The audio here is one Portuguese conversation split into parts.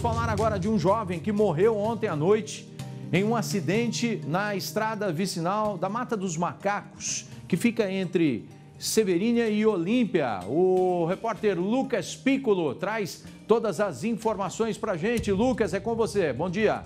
Vamos falar agora de um jovem que morreu ontem à noite em um acidente na estrada vicinal da Mata dos Macacos, que fica entre Severínia e Olímpia. O repórter Lucas Piccolo traz todas as informações para a gente. Lucas, é com você. Bom dia.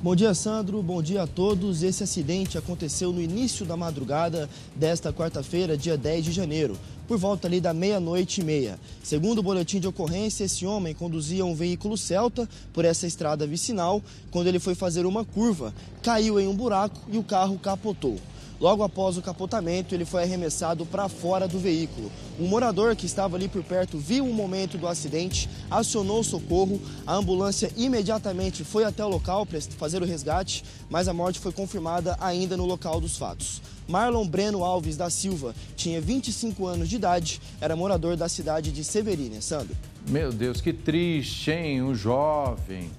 Bom dia, Sandro. Bom dia a todos. Esse acidente aconteceu no início da madrugada desta quarta-feira, dia 10 de janeiro, por volta ali da meia-noite e meia. Segundo o boletim de ocorrência, esse homem conduzia um veículo Celta por essa estrada vicinal. Quando ele foi fazer uma curva, caiu em um buraco e o carro capotou. Logo após o capotamento, ele foi arremessado para fora do veículo. Um morador que estava ali por perto viu o momento do acidente, acionou o socorro, a ambulância imediatamente foi até o local para fazer o resgate, mas a morte foi confirmada ainda no local dos fatos. Marlon Breno Alves da Silva tinha 25 anos de idade, era morador da cidade de Severínia. Sandro. Meu Deus, que triste, hein? Um jovem,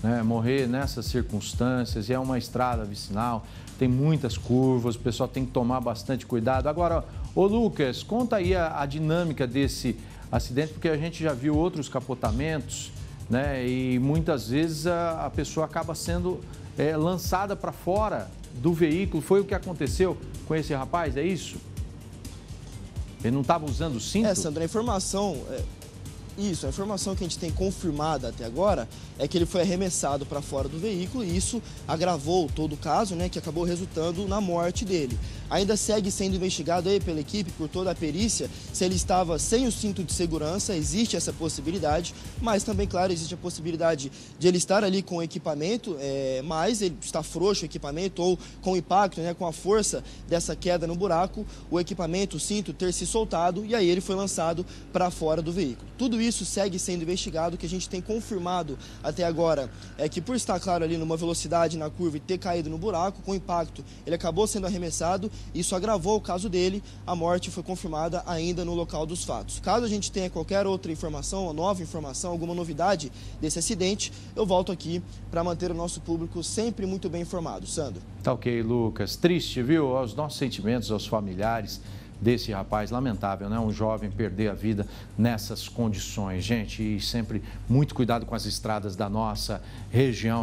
né, morrer nessas circunstâncias. E é uma estrada vicinal, tem muitas curvas, o pessoal tem que tomar bastante cuidado. Agora, ô Lucas, conta aí a dinâmica desse acidente, porque a gente já viu outros capotamentos, né, e muitas vezes a pessoa acaba sendo lançada para fora do veículo. Foi o que aconteceu com esse rapaz, é isso? Ele não estava usando o cinto? É, Sandra, a informação... Isso, a informação que a gente tem confirmada até agora é que ele foi arremessado para fora do veículo e isso agravou todo o caso, né, que acabou resultando na morte dele. Ainda segue sendo investigado aí pela equipe, por toda a perícia, se ele estava sem o cinto de segurança. Existe essa possibilidade, mas também, claro, existe a possibilidade de ele estar ali com o equipamento, mas ele está frouxo o equipamento, ou com o impacto, né, com a força dessa queda no buraco, o equipamento, o cinto, ter se soltado e aí ele foi lançado para fora do veículo. Tudo isso segue sendo investigado. O que a gente tem confirmado até agora é que, por estar, claro, ali numa velocidade na curva e ter caído no buraco, com impacto, ele acabou sendo arremessado. Isso agravou o caso dele. A morte foi confirmada ainda no local dos fatos. Caso a gente tenha qualquer outra informação, ou nova informação, alguma novidade desse acidente, eu volto aqui para manter o nosso público sempre muito bem informado. Sandro. Tá ok, Lucas. Triste, viu? Aos nossos sentimentos, aos familiares desse rapaz. Lamentável, né? Um jovem perder a vida nessas condições. Gente, e sempre muito cuidado com as estradas da nossa região.